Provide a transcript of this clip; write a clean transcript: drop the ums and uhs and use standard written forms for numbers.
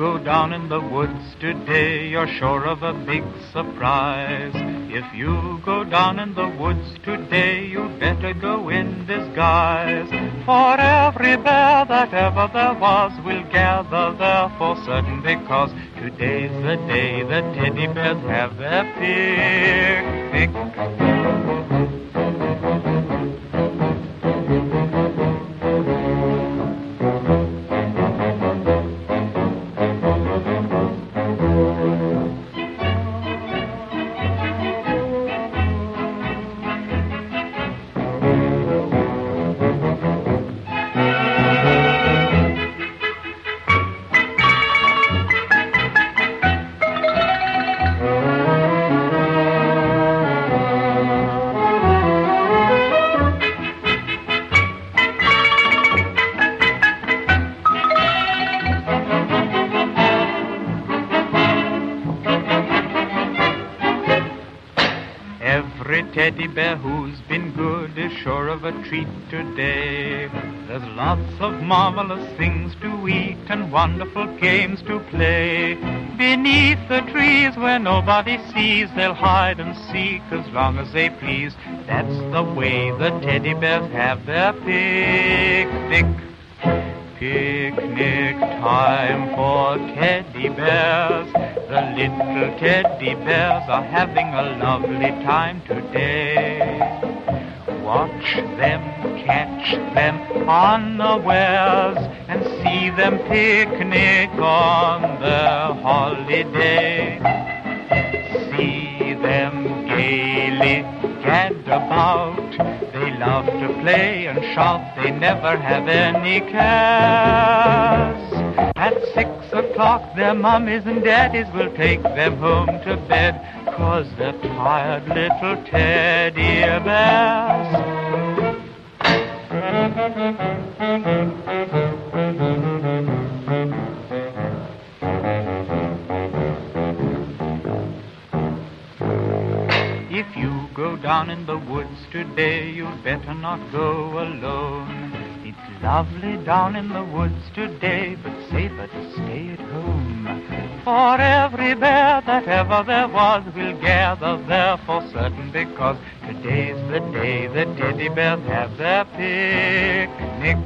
go down in the woods today, you're sure of a big surprise. If you go down in the woods today, you better go in disguise. For every bear that ever there was will gather there for certain, because today's the day the teddy bears have their picnic. Every teddy bear who's been good is sure of a treat today. There's lots of marvelous things to eat and wonderful games to play. Beneath the trees where nobody sees, they'll hide and seek as long as they please. That's the way the teddy bears have their picnic. Picnic time for teddy bears. The little teddy bears are having a lovely time today. Watch them, catch them unawares, and see them picnic on their holiday. See them gaily gad about. They love to play and shout, they never have any cares. At 6 o'clock, their mummies and daddies will take them home to bed, 'cause they're tired little teddy bears. If you go down in the woods today, you'd better not go alone. It's lovely down in the woods today, but safer to stay at home. For every bear that ever there was will gather there for certain, because today's the day the teddy bears have their picnic.